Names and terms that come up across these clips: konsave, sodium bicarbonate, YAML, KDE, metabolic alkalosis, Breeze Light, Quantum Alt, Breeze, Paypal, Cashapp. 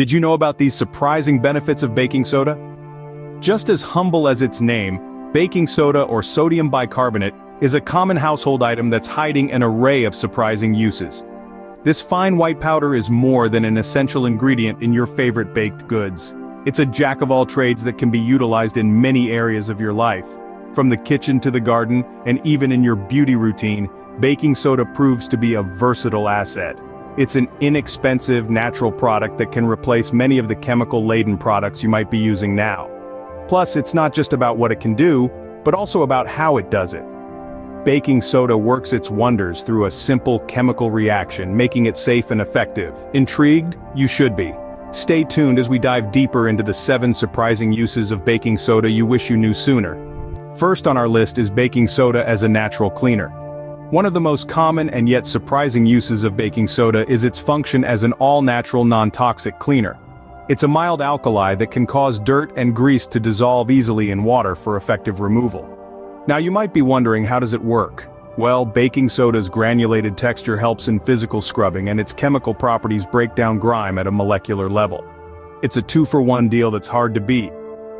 Did you know about these surprising benefits of baking soda? Just as humble as its name, baking soda or sodium bicarbonate is a common household item that's hiding an array of surprising uses. This fine white powder is more than an essential ingredient in your favorite baked goods. It's a jack of all trades that can be utilized in many areas of your life. From the kitchen to the garden, and even in your beauty routine, baking soda proves to be a versatile asset. It's an inexpensive, natural product that can replace many of the chemical-laden products you might be using now. Plus, it's not just about what it can do, but also about how it does it. Baking soda works its wonders through a simple chemical reaction, making it safe and effective. Intrigued? You should be. Stay tuned as we dive deeper into the 7 surprising uses of baking soda you wish you knew sooner. First on our list is baking soda as a natural cleaner. One of the most common and yet surprising uses of baking soda is its function as an all-natural, non-toxic cleaner. It's a mild alkali that can cause dirt and grease to dissolve easily in water for effective removal. Now you might be wondering, how does it work? Well, baking soda's granulated texture helps in physical scrubbing, and its chemical properties break down grime at a molecular level. It's a 2-for-1 deal that's hard to beat.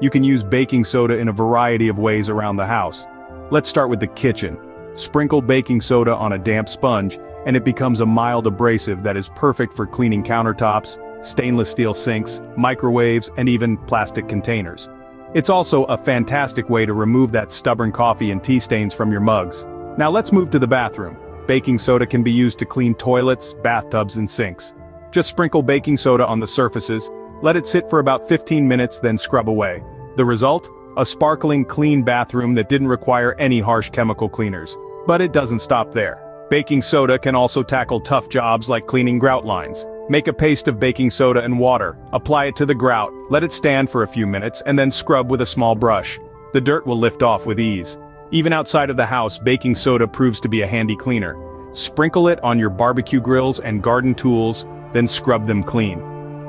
You can use baking soda in a variety of ways around the house. Let's start with the kitchen. Sprinkle baking soda on a damp sponge, and it becomes a mild abrasive that is perfect for cleaning countertops, stainless steel sinks, microwaves, and even plastic containers. It's also a fantastic way to remove that stubborn coffee and tea stains from your mugs. Now let's move to the bathroom. Baking soda can be used to clean toilets, bathtubs, and sinks. Just sprinkle baking soda on the surfaces, let it sit for about 15 minutes, then scrub away. The result? A sparkling, clean bathroom that didn't require any harsh chemical cleaners. But it doesn't stop there. Baking soda can also tackle tough jobs like cleaning grout lines. Make a paste of baking soda and water, apply it to the grout, let it stand for a few minutes, and then scrub with a small brush. The dirt will lift off with ease. Even outside of the house, baking soda proves to be a handy cleaner. Sprinkle it on your barbecue grills and garden tools, then scrub them clean.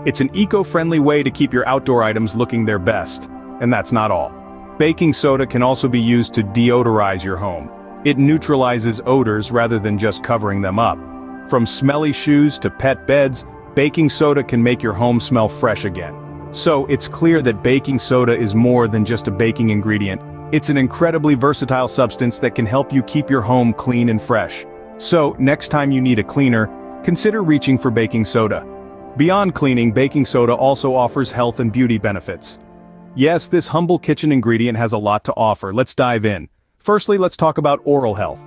It's an eco-friendly way to keep your outdoor items looking their best. And that's not all. Baking soda can also be used to deodorize your home. It neutralizes odors rather than just covering them up. From smelly shoes to pet beds, baking soda can make your home smell fresh again. So it's clear that baking soda is more than just a baking ingredient. It's an incredibly versatile substance that can help you keep your home clean and fresh. So next time you need a cleaner, consider reaching for baking soda. Beyond cleaning, baking soda also offers health and beauty benefits. Yes, this humble kitchen ingredient has a lot to offer. Let's dive in. Firstly, let's talk about oral health.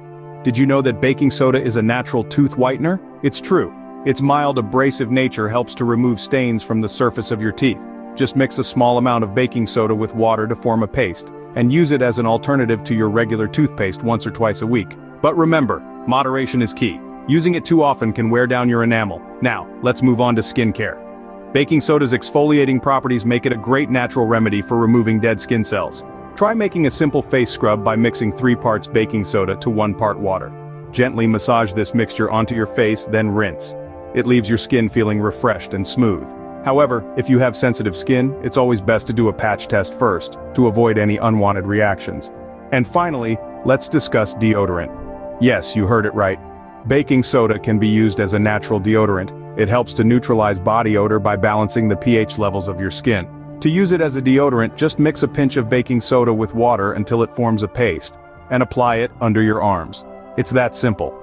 Did you know that baking soda is a natural tooth whitener? It's true. Its mild abrasive nature helps to remove stains from the surface of your teeth. Just mix a small amount of baking soda with water to form a paste, and use it as an alternative to your regular toothpaste once or twice a week. But remember, moderation is key. Using it too often can wear down your enamel. Now, let's move on to skincare. Baking soda's exfoliating properties make it a great natural remedy for removing dead skin cells. Try making a simple face scrub by mixing 3 parts baking soda to 1 part water. Gently massage this mixture onto your face, then rinse. It leaves your skin feeling refreshed and smooth. However, if you have sensitive skin, it's always best to do a patch test first, to avoid any unwanted reactions. And finally, let's discuss deodorant. Yes, you heard it right. Baking soda can be used as a natural deodorant. It helps to neutralize body odor by balancing the pH levels of your skin. To use it as a deodorant, just mix a pinch of baking soda with water until it forms a paste, and apply it under your arms. It's that simple.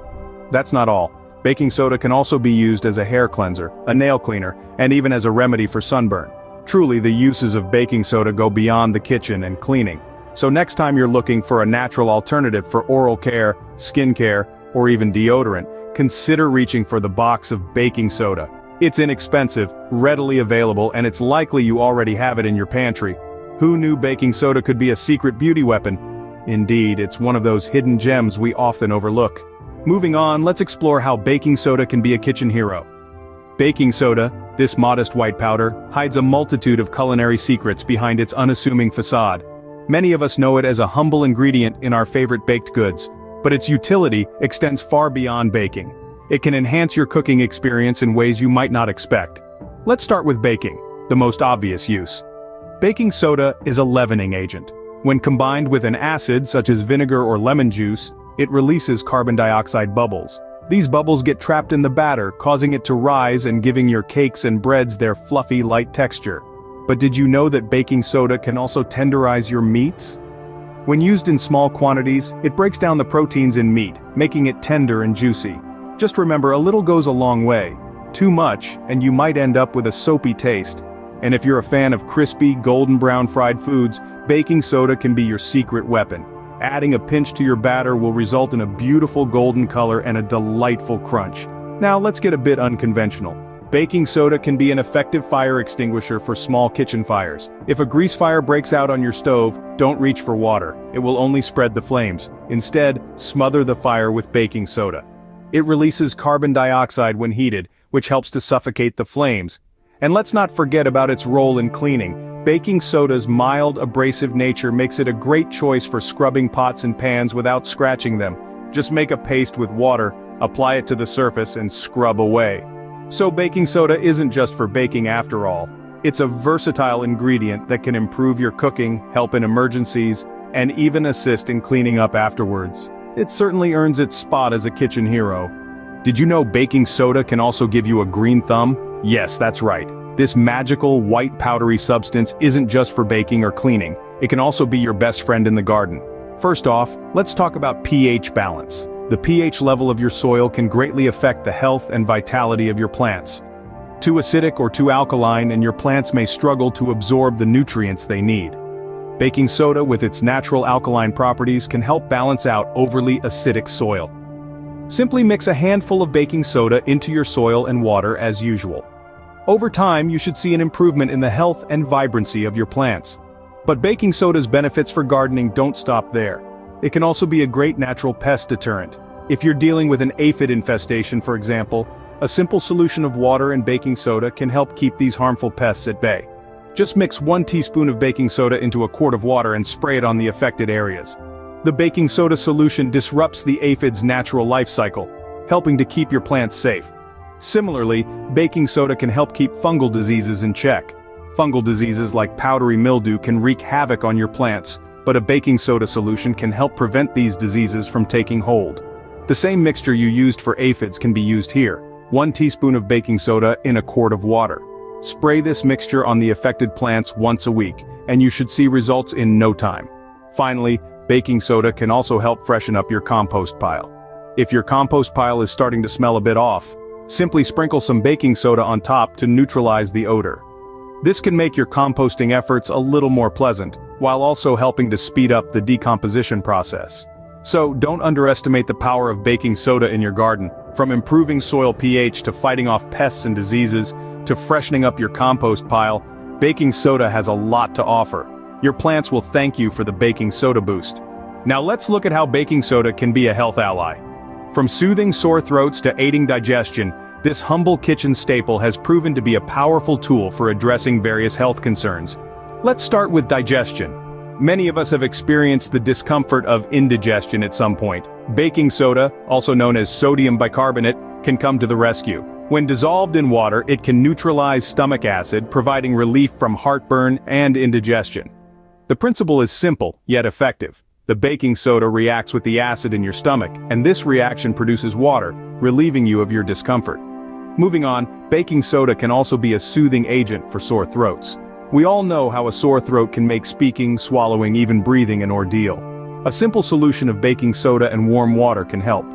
That's not all. Baking soda can also be used as a hair cleanser, a nail cleaner, and even as a remedy for sunburn. Truly, the uses of baking soda go beyond the kitchen and cleaning. So next time you're looking for a natural alternative for oral care, skin care, or even deodorant, consider reaching for the box of baking soda. It's inexpensive, readily available, and it's likely you already have it in your pantry. Who knew baking soda could be a secret beauty weapon? Indeed, it's one of those hidden gems we often overlook. Moving on, let's explore how baking soda can be a kitchen hero. Baking soda, this modest white powder, hides a multitude of culinary secrets behind its unassuming facade. Many of us know it as a humble ingredient in our favorite baked goods, but its utility extends far beyond baking. It can enhance your cooking experience in ways you might not expect. Let's start with baking, the most obvious use. Baking soda is a leavening agent. When combined with an acid such as vinegar or lemon juice, it releases carbon dioxide bubbles. These bubbles get trapped in the batter, causing it to rise and giving your cakes and breads their fluffy, light texture. But did you know that baking soda can also tenderize your meats? When used in small quantities, it breaks down the proteins in meat, making it tender and juicy. Just remember, a little goes a long way. Too much, and you might end up with a soapy taste. And if you're a fan of crispy, golden brown fried foods, baking soda can be your secret weapon. Adding a pinch to your batter will result in a beautiful golden color and a delightful crunch. Now let's get a bit unconventional. Baking soda can be an effective fire extinguisher for small kitchen fires. If a grease fire breaks out on your stove, don't reach for water. It will only spread the flames. Instead, smother the fire with baking soda. It releases carbon dioxide when heated, which helps to suffocate the flames. And let's not forget about its role in cleaning. Baking soda's mild, abrasive nature makes it a great choice for scrubbing pots and pans without scratching them. Just make a paste with water, apply it to the surface, and scrub away. So baking soda isn't just for baking after all. It's a versatile ingredient that can improve your cooking, help in emergencies, and even assist in cleaning up afterwards. It certainly earns its spot as a kitchen hero. Did you know baking soda can also give you a green thumb? Yes, that's right. This magical, white, powdery substance isn't just for baking or cleaning. It can also be your best friend in the garden. First off, let's talk about pH balance. The pH level of your soil can greatly affect the health and vitality of your plants. Too acidic or too alkaline, and your plants may struggle to absorb the nutrients they need. Baking soda, with its natural alkaline properties, can help balance out overly acidic soil. Simply mix a handful of baking soda into your soil and water as usual. Over time, you should see an improvement in the health and vibrancy of your plants. But baking soda's benefits for gardening don't stop there. It can also be a great natural pest deterrent. If you're dealing with an aphid infestation, for example, a simple solution of water and baking soda can help keep these harmful pests at bay. Just mix 1 teaspoon of baking soda into a quart of water and spray it on the affected areas. The baking soda solution disrupts the aphid's natural life cycle, helping to keep your plants safe. Similarly, baking soda can help keep fungal diseases in check. Fungal diseases like powdery mildew can wreak havoc on your plants, but a baking soda solution can help prevent these diseases from taking hold. The same mixture you used for aphids can be used here. 1 teaspoon of baking soda in a quart of water. Spray this mixture on the affected plants once a week, and you should see results in no time. Finally, baking soda can also help freshen up your compost pile. If your compost pile is starting to smell a bit off, simply sprinkle some baking soda on top to neutralize the odor. This can make your composting efforts a little more pleasant, while also helping to speed up the decomposition process. So, don't underestimate the power of baking soda in your garden. From improving soil pH to fighting off pests and diseases, to freshening up your compost pile, baking soda has a lot to offer. Your plants will thank you for the baking soda boost. Now let's look at how baking soda can be a health ally. From soothing sore throats to aiding digestion, this humble kitchen staple has proven to be a powerful tool for addressing various health concerns. Let's start with digestion. Many of us have experienced the discomfort of indigestion at some point. Baking soda, also known as sodium bicarbonate, can come to the rescue. When dissolved in water, it can neutralize stomach acid, providing relief from heartburn and indigestion. The principle is simple, yet effective. The baking soda reacts with the acid in your stomach, and this reaction produces water, relieving you of your discomfort. Moving on, baking soda can also be a soothing agent for sore throats. We all know how a sore throat can make speaking, swallowing, even breathing an ordeal. A simple solution of baking soda and warm water can help.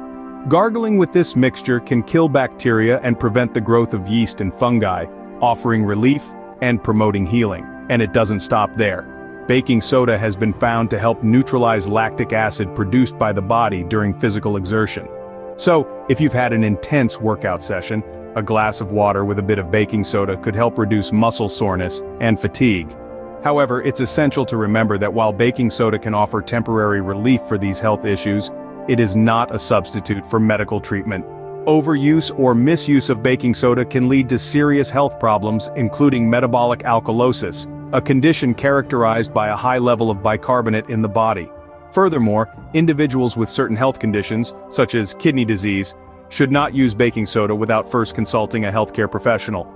Gargling with this mixture can kill bacteria and prevent the growth of yeast and fungi, offering relief and promoting healing. And it doesn't stop there. Baking soda has been found to help neutralize lactic acid produced by the body during physical exertion. So, if you've had an intense workout session, a glass of water with a bit of baking soda could help reduce muscle soreness and fatigue. However, it's essential to remember that while baking soda can offer temporary relief for these health issues, it is not a substitute for medical treatment. Overuse or misuse of baking soda can lead to serious health problems, including metabolic alkalosis, a condition characterized by a high level of bicarbonate in the body. Furthermore, individuals with certain health conditions, such as kidney disease, should not use baking soda without first consulting a healthcare professional.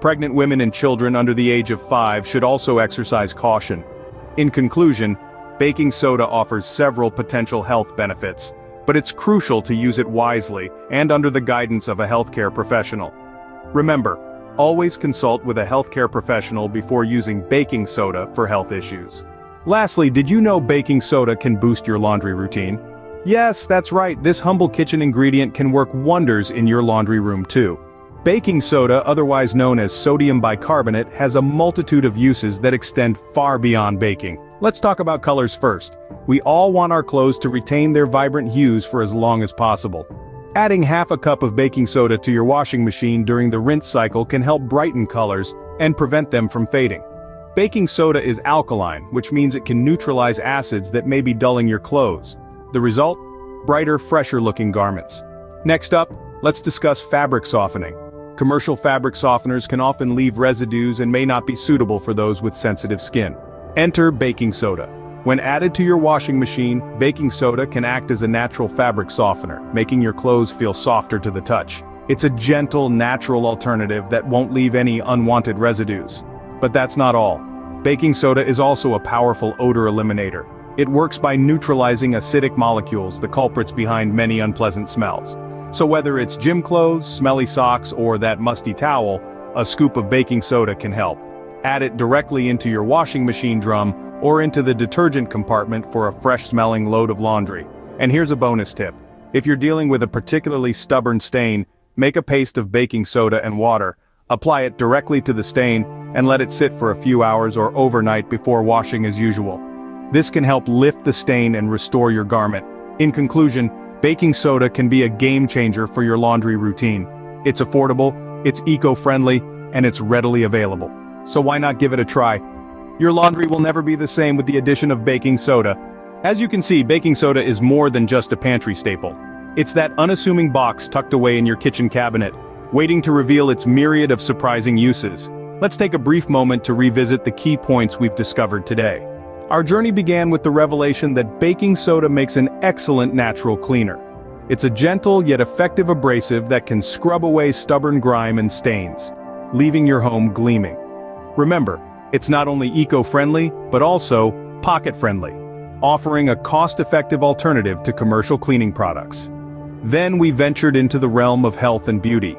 Pregnant women and children under the age of 5 should also exercise caution. In conclusion, baking soda offers several potential health benefits, but it's crucial to use it wisely and under the guidance of a healthcare professional. Remember, always consult with a healthcare professional before using baking soda for health issues. Lastly, did you know baking soda can boost your laundry routine? Yes, that's right, this humble kitchen ingredient can work wonders in your laundry room too. Baking soda, otherwise known as sodium bicarbonate, has a multitude of uses that extend far beyond baking. Let's talk about colors first. We all want our clothes to retain their vibrant hues for as long as possible. Adding half a cup of baking soda to your washing machine during the rinse cycle can help brighten colors and prevent them from fading. Baking soda is alkaline, which means it can neutralize acids that may be dulling your clothes. The result? Brighter, fresher-looking garments. Next up, let's discuss fabric softening. Commercial fabric softeners can often leave residues and may not be suitable for those with sensitive skin. Enter baking soda. When added to your washing machine, baking soda can act as a natural fabric softener, making your clothes feel softer to the touch. It's a gentle, natural alternative that won't leave any unwanted residues. But that's not all. Baking soda is also a powerful odor eliminator. It works by neutralizing acidic molecules, the culprits behind many unpleasant smells. So whether it's gym clothes, smelly socks, or that musty towel, a scoop of baking soda can help. Add it directly into your washing machine drum or into the detergent compartment for a fresh-smelling load of laundry. And here's a bonus tip. If you're dealing with a particularly stubborn stain, make a paste of baking soda and water, apply it directly to the stain, and let it sit for a few hours or overnight before washing as usual. This can help lift the stain and restore your garment. In conclusion, baking soda can be a game changer for your laundry routine. It's affordable, it's eco-friendly, and it's readily available. So why not give it a try? Your laundry will never be the same with the addition of baking soda. As you can see, baking soda is more than just a pantry staple. It's that unassuming box tucked away in your kitchen cabinet, waiting to reveal its myriad of surprising uses. Let's take a brief moment to revisit the key points we've discovered today. Our journey began with the revelation that baking soda makes an excellent natural cleaner. It's a gentle yet effective abrasive that can scrub away stubborn grime and stains, leaving your home gleaming. Remember, it's not only eco-friendly, but also pocket-friendly, offering a cost-effective alternative to commercial cleaning products. Then we ventured into the realm of health and beauty.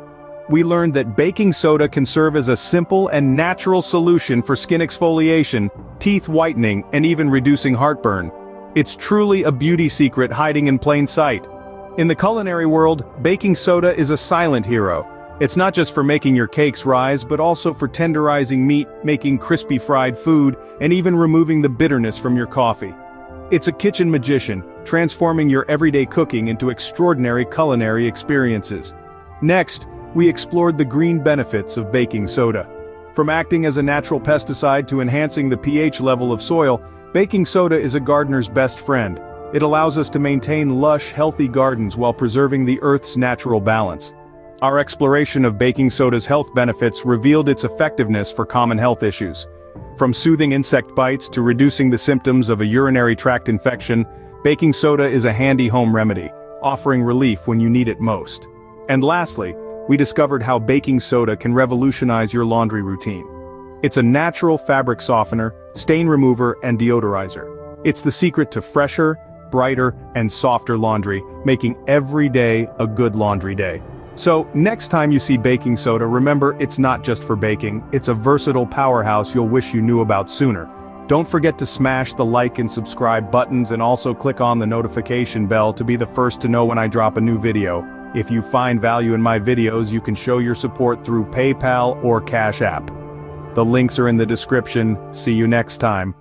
We learned that baking soda can serve as a simple and natural solution for skin exfoliation, teeth whitening, and even reducing heartburn. It's truly a beauty secret hiding in plain sight. In the culinary world, baking soda is a silent hero. It's not just for making your cakes rise, but also for tenderizing meat, making crispy fried food, and even removing the bitterness from your coffee. It's a kitchen magician, transforming your everyday cooking into extraordinary culinary experiences. Next, we explored the green benefits of baking soda. From acting as a natural pesticide to enhancing the pH level of soil, baking soda is a gardener's best friend. It allows us to maintain lush, healthy gardens while preserving the earth's natural balance. Our exploration of baking soda's health benefits revealed its effectiveness for common health issues. From soothing insect bites to reducing the symptoms of a urinary tract infection, baking soda is a handy home remedy, offering relief when you need it most. And lastly, we discovered how baking soda can revolutionize your laundry routine. It's a natural fabric softener, stain remover, and deodorizer. It's the secret to fresher, brighter, and softer laundry, making every day a good laundry day. So, next time you see baking soda, remember it's not just for baking, it's a versatile powerhouse you'll wish you knew about sooner. Don't forget to smash the like and subscribe buttons, and also click on the notification bell to be the first to know when I drop a new video. If you find value in my videos, you can show your support through PayPal or Cash App. The links are in the description. See you next time.